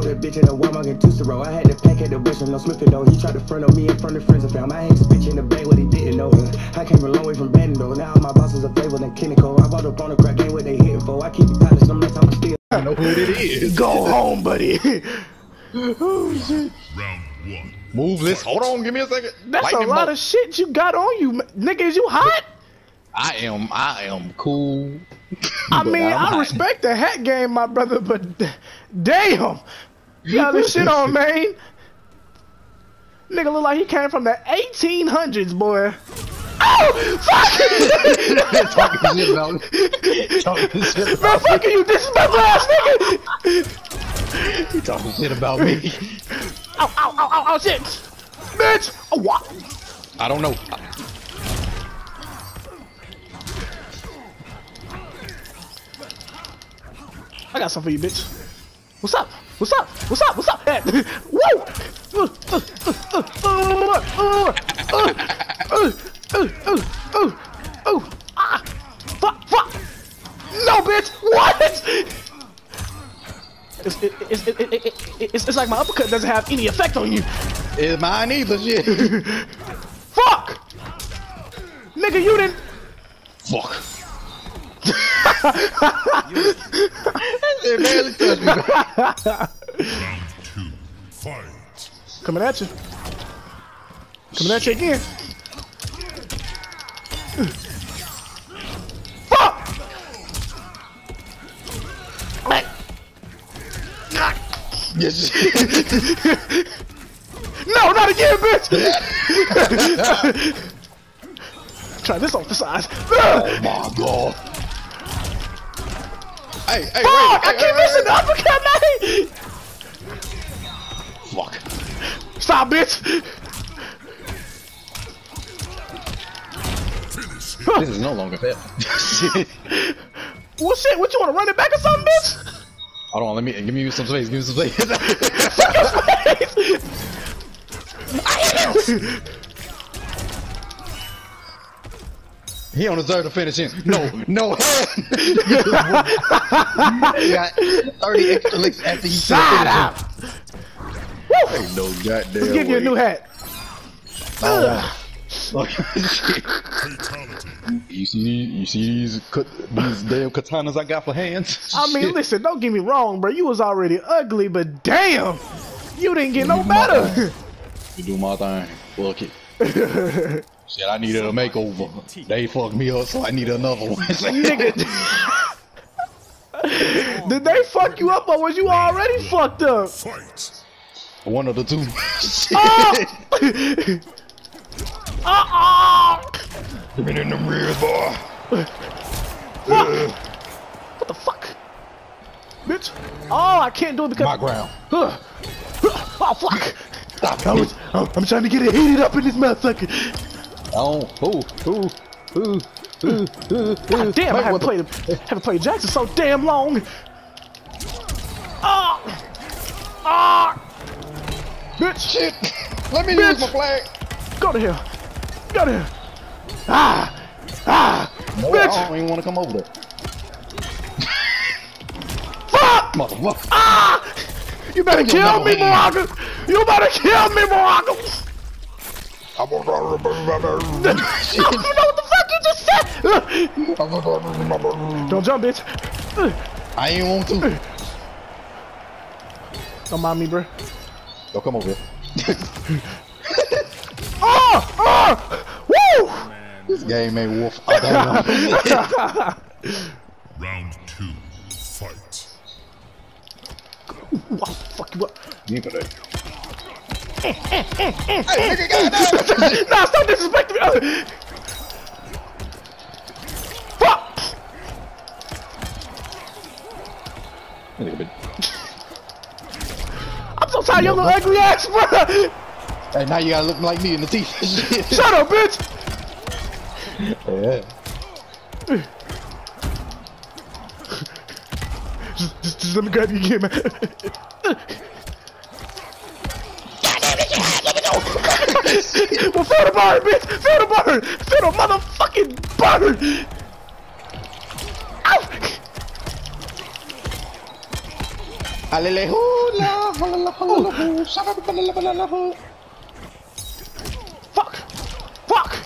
put a bitch in a Walmart and Tussaro. I had to pack at the West and no Smithfield though. He tried to front on me in front of friends I found. I ex bitch in the bag what he didn't know. I came a long way from Bandon though. Now all my bosses are flavor than chemical. I bought up on a crack game what they hitting for. I keep it polished, I'm not talking still. I know who it is. Go home, buddy. Oh shit. Round one. Move this. Hold on, give me a second. That's a lot of shit you got on you, nigga. Is you hot? I am cool. I mean, I respect the hat game, my brother, but damn, you got this shit on, man. Nigga look like he came from the 1800s, boy. Oh, fuck! Talking shit about me. Talking shit about me. Fuck you, this is my last nigga. You talking shit about me. Ow, ow, ow, ow, ow, shit. Bitch. Oh, what? I don't know. I got something for you, bitch. What's up? What's up? What's up? What's up? Woo! Ah! Fuck! Fuck! No, bitch! What? It's like my uppercut doesn't have any effect on you. It's mine either, shit. Fuck! Nigga, you didn't. Fuck. Barely touched me, bro. Round two, fight. Coming at you. Coming at you again. Fuck! Yes. No, not again, bitch! Try this off the sides. Oh my god. Hey, hey, fuck! Wait, I keep missing the uppercut, man! Fuck. Stop, bitch! This is no longer fair. Well, shit, what you wanna run it back or something, bitch? Hold on, give me some space, give me some space. Fuck your space! I hit him! He don't deserve to finish him. No. He got 30 extra licks after he shot out. Ain't no goddamn. Let's give you a new hat. You see these damn katanas I got for hands? I mean, listen, don't get me wrong, bro. You was already ugly, but damn, you didn't get no better. You do my thing. Fuck it. Shit, I needed a makeover. They fucked me up, so I need another one. Nigga. Did they fuck you up, or was you already fucked up? One of the two. Oh! Give me them ribs, boy. What the fuck? Bitch. Oh, I can't do it because my ground. Oh, fuck. Stop. I'm trying to get it heated up in this motherfucker. God damn, I haven't played Jackson so damn long. Bitch, shit. Let me use my flag. Go to here. No, bitch. I don't even want to come over there. Fuck, motherfucker. You better kill me, Morocco. You better kill me, Morocco. I don't know what the fuck you just said! Don't jump, bitch! I ain't want to. Don't mind me, bro. Don't come over here. Woo! This game ain't wolf. Round two, fight. Ooh, I'll fuck you up. You better. Hey, nigga, goddamn! Nah, stop disrespecting me! Fuck! I'm so tired of your little ugly ass, bro! Hey, now you gotta look like me in the teeth. Shut up, bitch! Yeah. Just let me grab you again, man. Well, feel the bird, bitch! Feel the bird! Feel the motherfucking bird! Ow! Fuck! Fuck!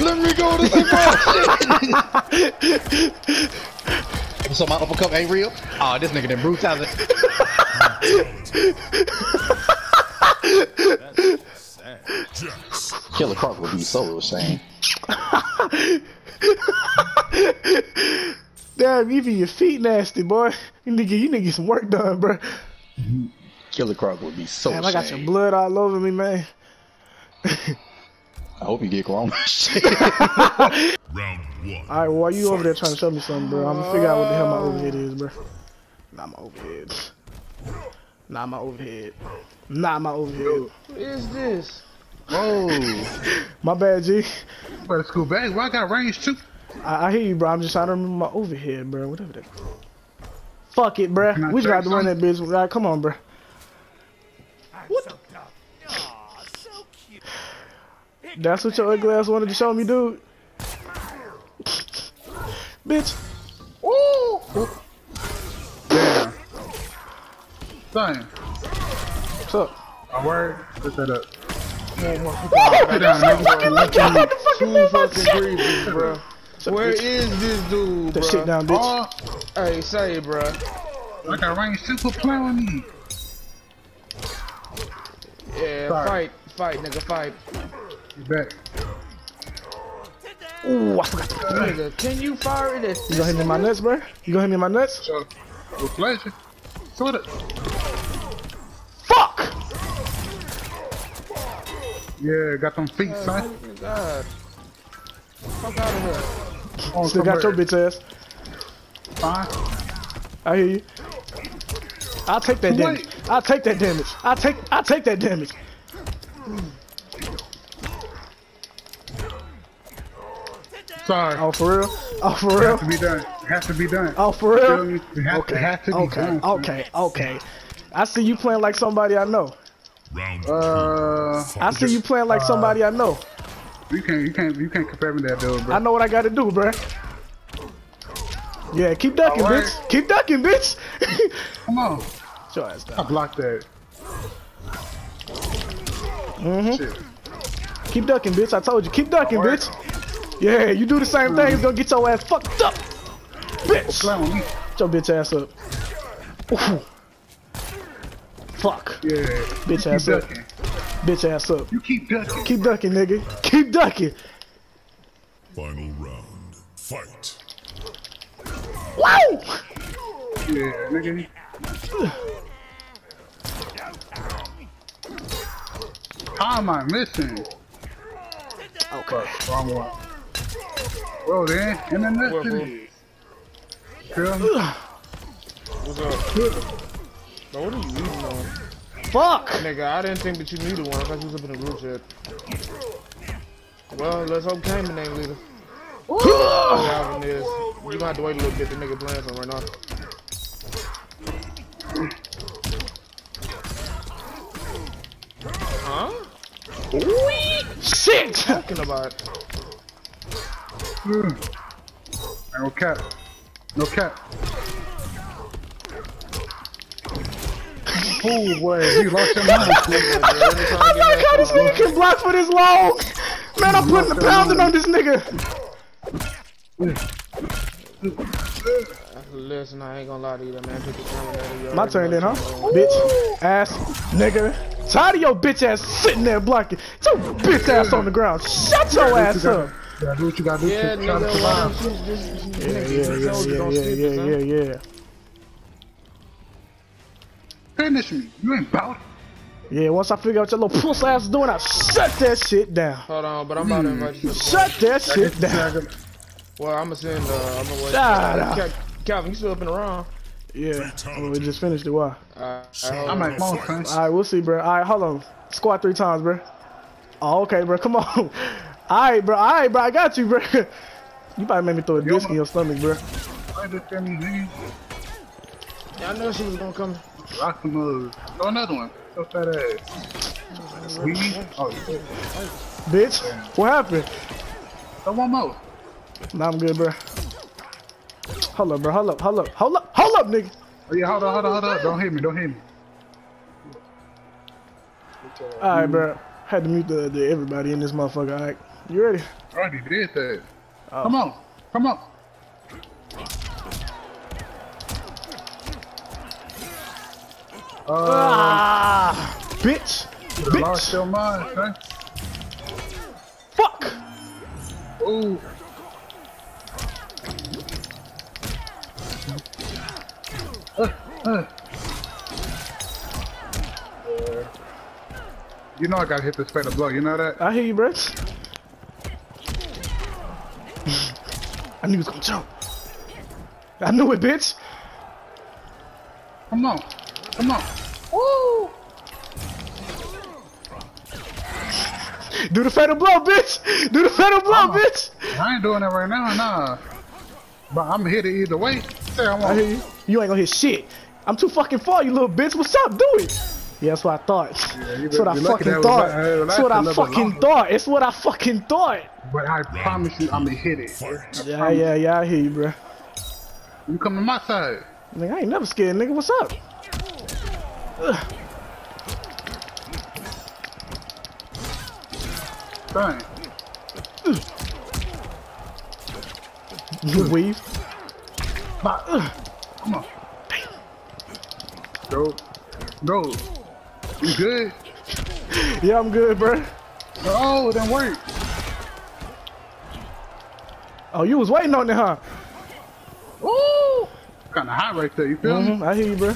Let me go to the shit! So my uppercut ain't real? Aw, oh, this nigga done brutalized it. Killer Croc would be so ashamed. Damn, even your feet nasty, boy. You nigga get some work done, bro. Killer Croc would be so ashamed. Damn, I got your blood all over me, man. I hope you get corona. Round one. All right, why you over there trying to show me something, bro? I'm gonna figure out what the hell my overhead is, bro. Not my overhead. What is this? Oh, my bad, G. Better school bang. Why I got range too? I hear you, bro. I'm just trying to remember my overhead, bro. Whatever that. Fuck it, bro. We just got to run that bitch. Right, come on, bro. What? That's what your ugly ass wanted to show me, dude. Bitch. Ooh. Damn. Son. What's up? My word. Put that up. Where is this dude, bro? That shit down, bitch. Oh. Hey, say, bro. I got range two for play on me. Yeah, sorry. Fight, nigga, fight. You bet. Ooh, I forgot to put the nigga. Can you fire it? You gonna hit me in my nuts, bro? You gonna hit me in my nuts? Sure. With pleasure. Sort it. Fuck! Yeah, got them feet, son. God. Fuck out of here. Still got your bitch ass. Fine. I hear you. I'll take that damage. I'll take that damage. I'll take that damage. Sorry. Oh, for real? Oh, for real? It has to be done. It has to be done. Oh, for real? Okay. I see you playing like somebody I know. I see you playing like somebody I know. You can't compare me to that dude, bro. I know what I gotta do, bro. Yeah, keep ducking, right, bitch. Keep ducking, bitch. Come on. Your ass down. I blocked that. Shit. Keep ducking, bitch. I told you. Keep ducking, bitch. Yeah, you do the same thing, it's gonna get your ass fucked up, bitch. Get your bitch ass up. Ooh. Fuck. Yeah. Bitch ass up. Ducking. Bitch ass up. You keep ducking. Keep ducking, nigga. Keep ducking. Final round. Fight. Whoa! Yeah, nigga. How am I missing? Okay. Wrong one. Bro, then, in the next city. What's up? Bro, what are you eating on? Fuck! Nigga, I didn't think that you needed one. I thought you was up in the group chat. Well, let's hope Cayman ain't leader. You're gonna have to wait a little bit. The nigga playing some right now. Huh? Wee! Shit! Talking about it. No cap. No cap. Oh boy, you lost your mind. I like how this nigga can block for this long. Man, I'm putting the pounding on this nigga. Listen, I ain't gonna lie to you, man. My turn then, huh? Bitch, ass, nigga. Tired of your bitch ass sitting there blocking. Your bitch ass on the ground. Shut your ass up. Yeah, do what you gotta do. Yeah, yeah. Finish me. You ain't about it. Yeah, once I figure out your little puss ass is doing, I'll shut that shit down. Hold on, but I'm about to invite you. Shut that shit down. Well, I'm gonna send, Calvin, you still up and around. Yeah, we just finished it. Why? I'm like, all right, we'll see, bro. All right, hold on. Squat 3 times, bro. Oh, okay, bro. Come on. All right, bro, I got you, bro. You might make me throw a disc in your stomach, bro. I know she was gonna come. Rock the move. Throw another one. Throw that ass. Bitch, what happened? Throw one more. Nah, I'm good, bro. Hold up, bro. Hold up. up, nigga. Oh, yeah, hold on. Don't hit me. Alright, bro. Had to mute the everybody in this motherfucker, alright? You ready? I already did that. Oh. Come on. Bitch. You lost your mind, son. Fuck. Ooh. You know I gotta hit this fatal blow, you know that? I hear you, bro. I knew it was gonna choke. I knew it, bitch. Come on. Woo! Do the fatal blow, bitch! Do the fatal blow, bitch! I ain't doing it right now, nah. But I'm gonna hit it either way. I hear you. You ain't gonna hit shit. I'm too fucking far, you little bitch. What's up? Do it. Yeah, that's what I thought. Yeah, that's what I fucking thought. That's what I fucking thought. It's what I fucking thought. But I promise you, I'm gonna hit it. Yeah, I hear you, bro. You come to my side. Nigga, I ain't never scared, nigga. What's up? Ugh. Fine. You weave. Come on. Bro. You good? Yeah, I'm good, bro. Oh, it didn't work. Oh, you was waiting on that, huh? Ooh! Kinda hot right there, you feel me? I hear you, bro.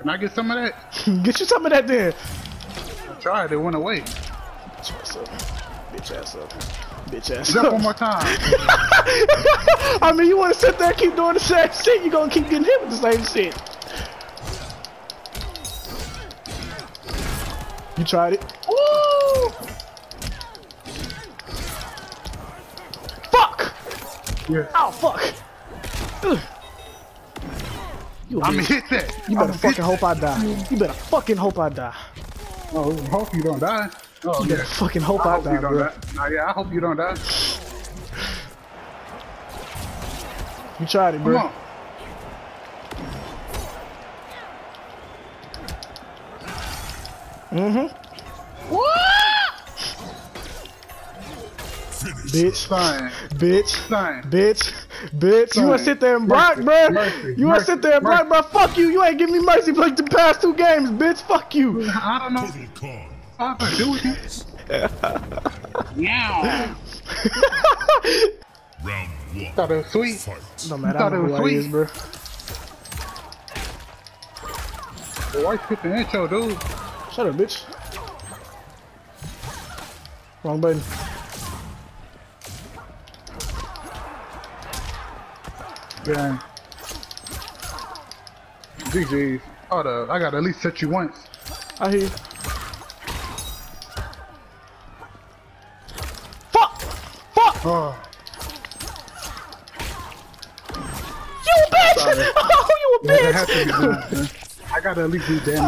Can I get some of that? Get you some of that then. I tried, it went away. Bitch ass up. Jump one more time. I mean, you want to sit there and keep doing the same shit, you're going to keep getting hit with the same shit. You tried it. Woo! Fuck! Yeah. Oh, fuck. Ugh. I'm gonna hit that. You better fucking hope I die. You better fucking hope I die. Oh, hope you don't die. Oh, you better fucking hope I die, bro. Nah, yeah, I hope you don't die. You tried it, bro. Come on. Bitch. You wanna sit there and block, bro? You wanna sit there and block, bro? Fuck you. You ain't giving me mercy for like the past two games, bitch. Fuck you. I don't know. I'm gonna do this. Yeah. Round one. Thought it was sweet. Fight. No matter how it was, bro. The white hit the intro, dude. Shut up, bitch. Wrong button. Damn. GG's. Hold up. I gotta at least set you once. I hear you. Oh. You bitch! Sorry. Oh, you a bitch! I gotta at least do damage.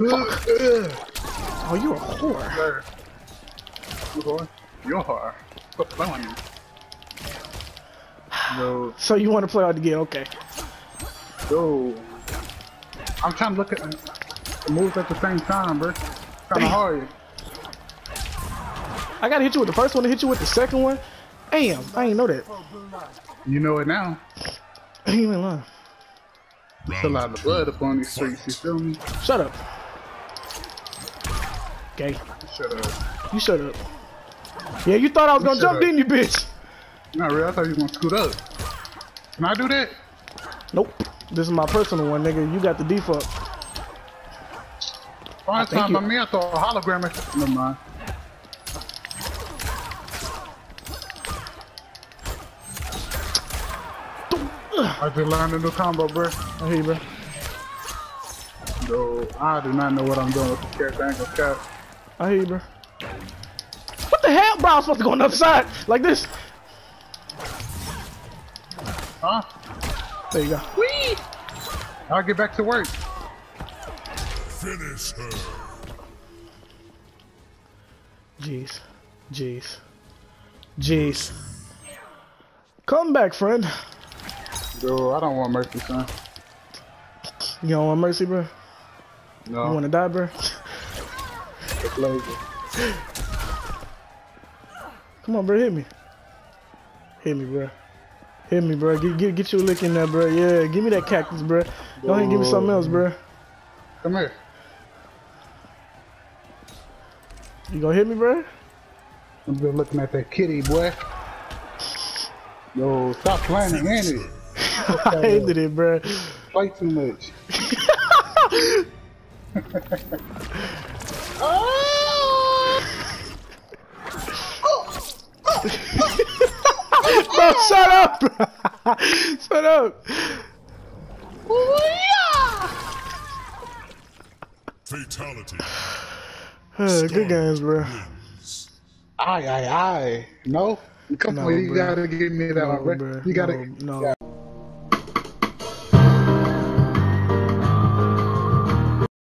Oh, you a whore. You're a whore. Stop playing you. No. So you want to play out the game? Okay. No. I'm trying to look at the moves at the same time, bro. It's kind of hard. I gotta hit you with the first one to hit you with the second one. Damn, I ain't know that. You know it now. I ain't even lying. There's a lot of blood up on these streets, you feel me? Shut up. Okay. You shut up. Yeah, you thought I was gonna jump, didn't you, bitch? Not really, I thought you was gonna scoot up. Can I do that? Nope. This is my personal one, nigga. You got the default. First time by me, I thought a hologram. Never mind. I just learned a new combo, bro. I hear you, bro. No, I do not know what I'm doing with this character. I ain't gonna cap. I hear you, bro. What the hell, bro? I'm supposed to go on the other side like this. Huh? There you go. Whee! I'll get back to work. Finish her. Jeez. Come back, friend. Dude, I don't want mercy, son. You don't want mercy, bro? No. You want to die, bro? It's lazy. Come on, bro. Hit me. Hit me, bro. Hit me, bro. Get you a lick in there, bro. Yeah, give me that cactus, bro. Go ahead and give me something else, bro. Come here. You gonna hit me, bro? I'm just looking at that kitty, boy. Yo, stop playing and end it. I ended it, bro. Fight too much. Bro, shut up, bro. Shut up. Fatality. Good games, bro. Aye. No? Come on, you gotta give me that one, bro. You gotta. No.